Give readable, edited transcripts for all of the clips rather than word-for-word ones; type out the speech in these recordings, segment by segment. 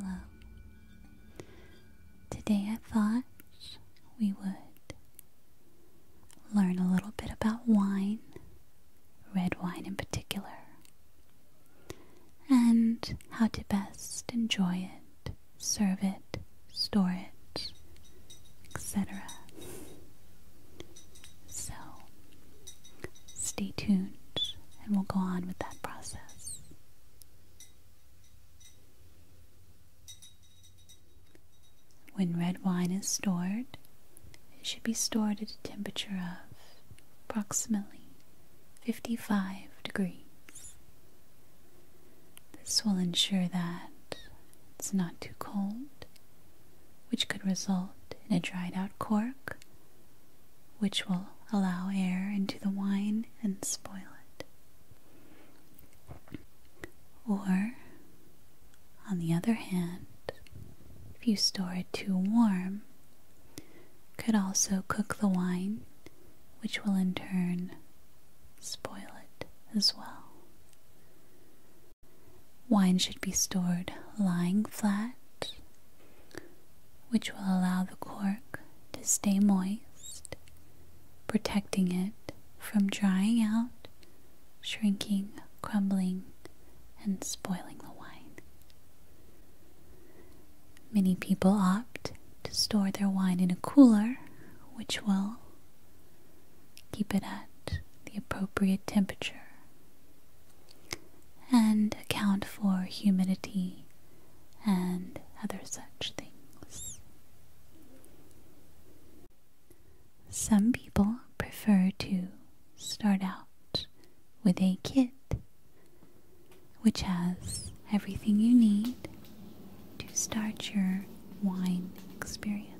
hello. Today I thought we would learn a little bit about wine, red wine in particular, and how to best enjoy it, serve it, store it, etc. So, stay tuned and we'll go on with that process. When red wine is stored, it should be stored at a temperature of approximately 55 degrees. This will ensure that it's not too cold, which could result in a dried out cork, which will allow air into the wine and spoil it. Or, on the other hand, if you store it too warm, could also cook the wine, which will in turn spoil it as well. Wine should be stored lying flat, which will allow the cork to stay moist, protecting it from drying out, shrinking, crumbling, and spoiling the wine. Many people opt to store their wine in a cooler, which will keep it at the appropriate temperature and account for humidity and other such things. Some people prefer to start out with a kit, which has everything you need to start your wine experience.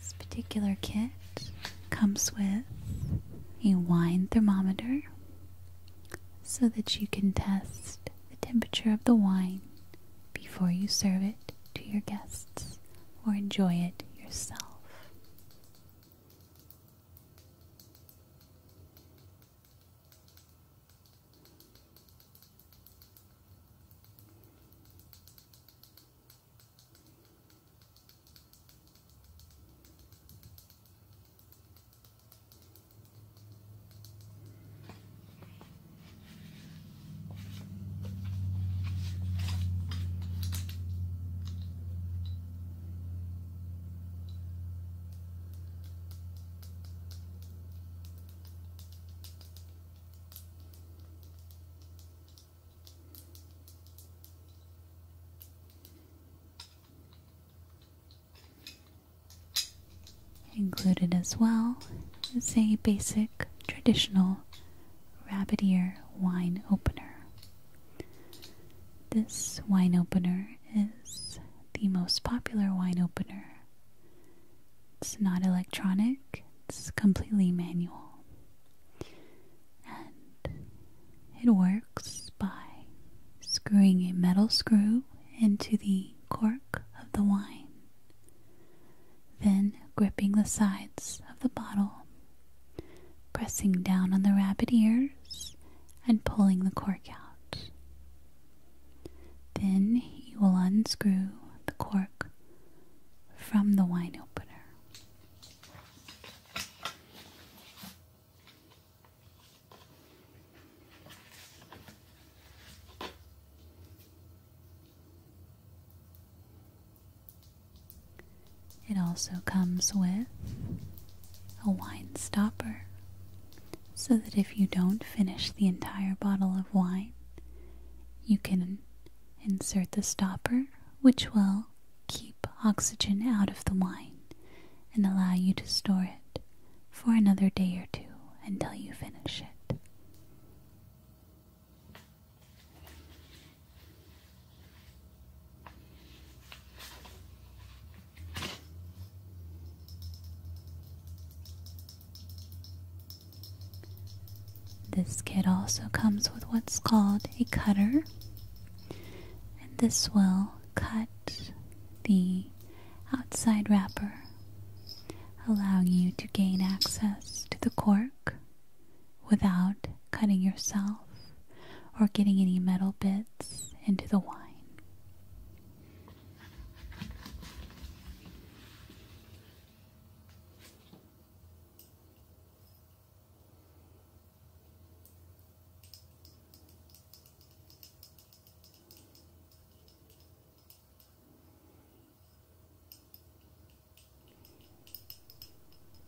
This particular kit comes with a wine thermometer so that you can test the temperature of the wine before you serve it to your guests or enjoy it yourself. Included as well is a basic traditional rabbit ear wine opener. This wine opener is the most popular wine opener. It's not electronic, it's completely manual. And it works by screwing a metal screw into the cork of the wine, then gripping the sides of the bottle, pressing down on the rabbit ears, and pulling the cork out. Then you will unscrew the cork from the wine opener. It also comes with a wine stopper, so that if you don't finish the entire bottle of wine, you can insert the stopper, which will keep oxygen out of the wine and allow you to store it for another day or two until you finish it. This kit also comes with what's called a cutter, and this will cut the outside wrapper, allowing you to gain access to the cork without cutting yourself or getting any metal bits into the wine.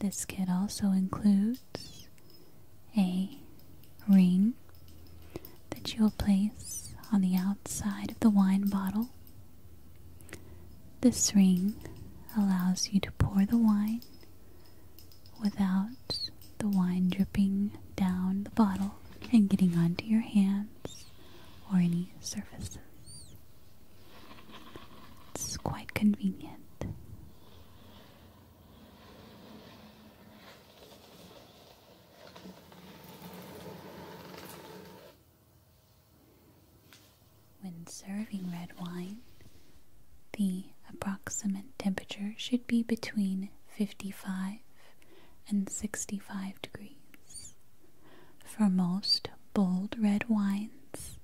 This kit also includes a ring that you'll place on the outside of the wine bottle. This ring allows you to pour the wine without the wine dripping down the bottle and getting onto your hands or any surfaces. It's quite convenient. When serving red wine, the approximate temperature should be between 55 and 65 degrees. For most bold red wines,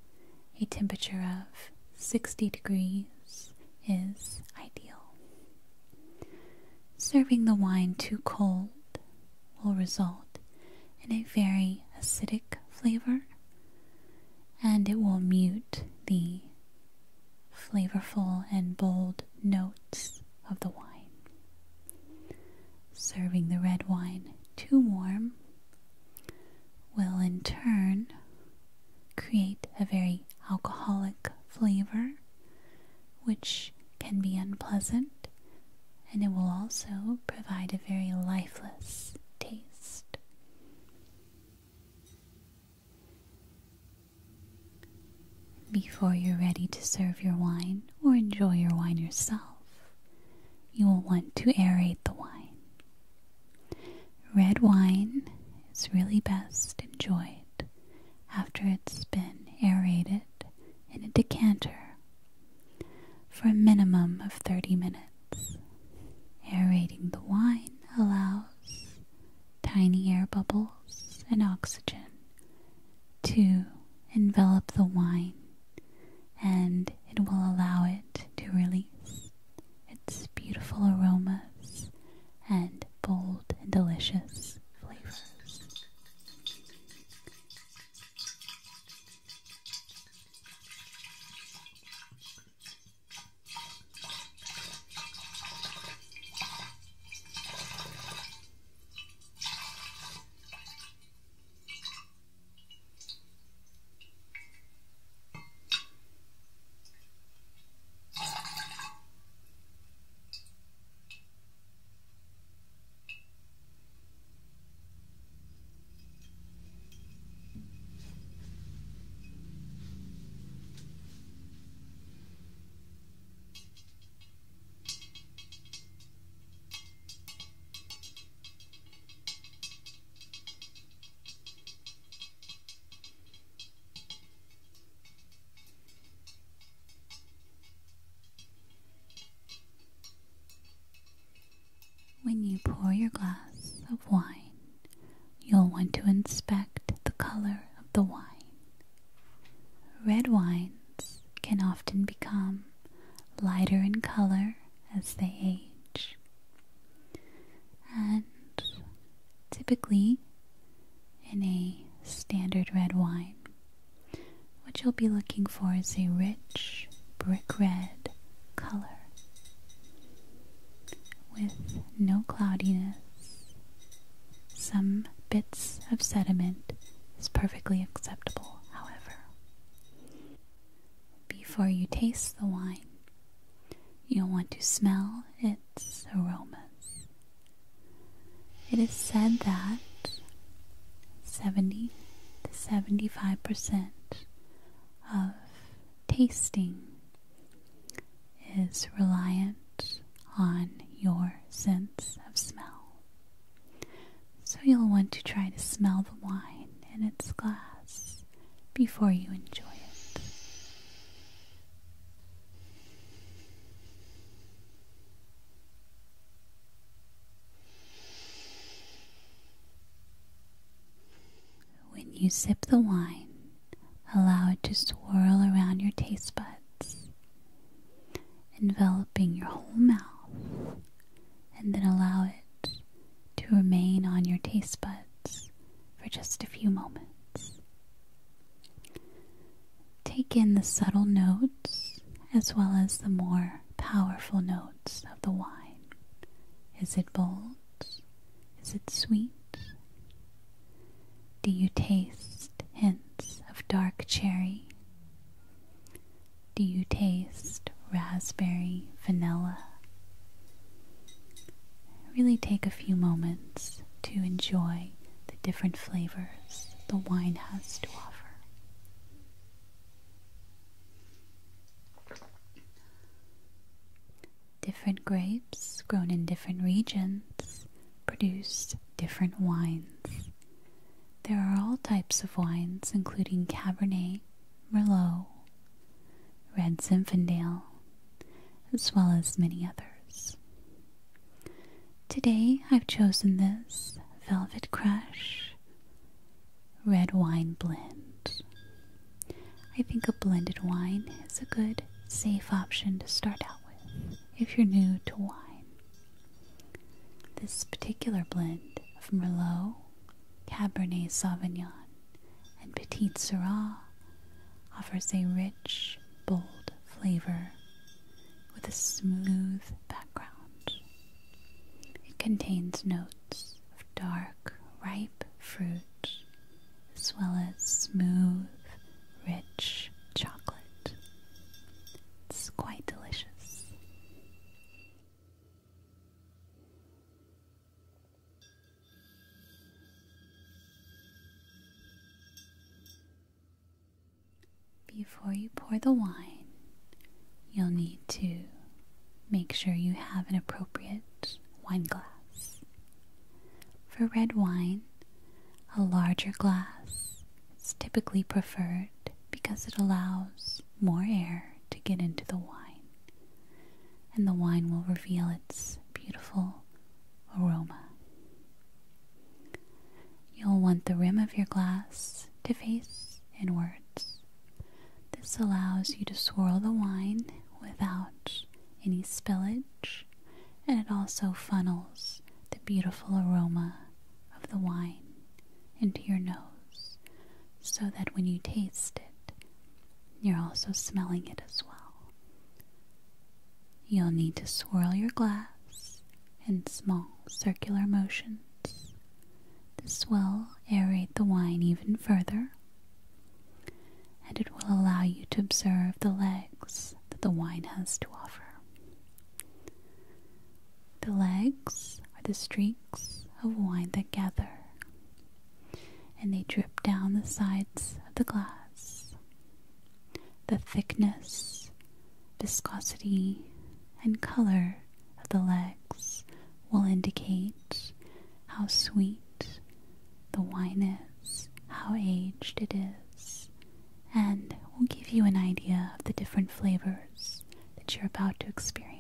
a temperature of 60 degrees is ideal. Serving the wine too cold will result in a very acidic flavor, and it will mute the flavorful and bold notes of the wine. Serving the red wine too warm will in turn create a very alcoholic flavor, which can be unpleasant, and it will also provide a very lifeless taste. Before you're ready to serve your wine or enjoy your wine yourself, you will want to aerate the wine. Red wine is really best enjoyed after it's been aerated in a decanter for a minimum of 30 minutes. Aerating the wine allows tiny air bubbles and oxygen to envelop the wine, and it will allow it to release its beautiful aromas and bold and delicious flavors. When you pour your glass of wine, you'll want to inspect the color of the wine. Red wines can often become lighter in color as they age, and typically in a standard red wine, what you'll be looking for is a rich brick red color with no cloudiness. Some bits of sediment is perfectly acceptable, however. Before you taste the wine, you'll want to smell its aromas. It is said that 70 to 75% of tasting is reliant on your sense of smell. So you'll want to try to smell the wine in its glass. before you enjoy it. When you sip the wine, allow it to swirl around your taste buds, enveloping your whole mouth, and then allow it to remain on your taste buds for just a few moments. Take in the subtle notes as well as the more powerful notes of the wine. Is it bold? Is it sweet? Do you taste hints of dark cherry? Do you taste raspberry, vanilla? Really take a few moments to enjoy the different flavors the wine has to offer. Different grapes grown in different regions produce different wines. There are all types of wines, including Cabernet, Merlot, Red Zinfandel, as well as many others. Today I've chosen this Velvet Crush Red Wine Blend. I think a blended wine is a good, safe option to start out with if you're new to wine. This particular blend of Merlot, Cabernet Sauvignon, and Petite Sirah offers a rich, bold flavor with a smooth background. It contains notes of dark, ripe fruit, as well as smooth, rich chocolate. It's quite delicious. Before you pour the wine, you'll need to make sure you have an appropriate wine glass. For red wine, a larger glass is typically preferred because it allows more air to get into the wine, and the wine will reveal its beautiful aroma. You'll want the rim of your glass to face inwards. This allows you to swirl the wine without any spillage, and it also funnels the beautiful aroma of the wine into your nose, so that when you taste it, you're also smelling it as well. You'll need to swirl your glass in small circular motions. This will aerate the wine even further, and it will allow you to observe the legs that the wine has to offer. The legs are the streaks of wine that gather, and they drip down the sides of the glass. The thickness, viscosity, and color of the legs will indicate how sweet the wine is, how aged it is, and will give you an idea of the different flavors that you're about to experience.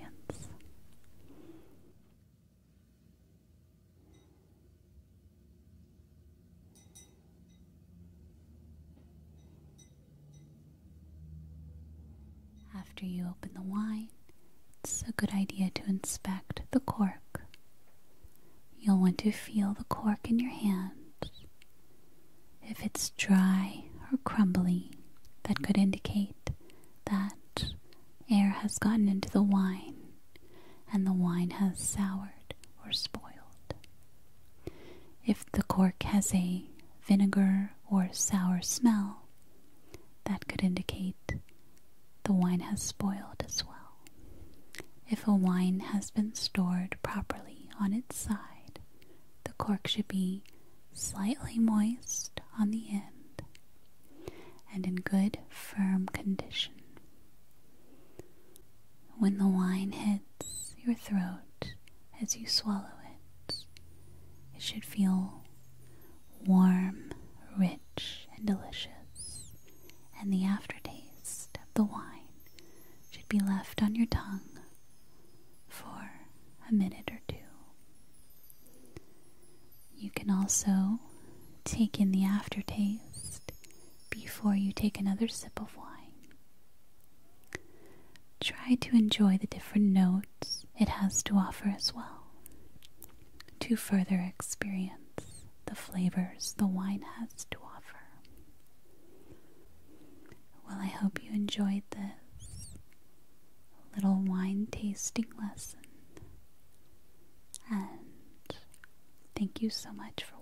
After you open the wine, it's a good idea to inspect the cork. You'll want to feel the cork in your hand. If it's dry or crumbly, that could indicate that air has gotten into the wine and the wine has soured or spoiled. If the cork has a vinegar or sour smell, that could indicate the wine has spoiled as well. If a wine has been stored properly on its side, the cork should be slightly moist on the end and in good, firm condition. When the wine hits your throat as you swallow it, it should feel warm, rich, and delicious, tongue for a minute or two. You can also take in the aftertaste before you take another sip of wine. Try to enjoy the different notes it has to offer as well, to further experience the flavors the wine has to offer. Well, I hope you enjoyed this little wine tasting lesson, and thank you so much for watching.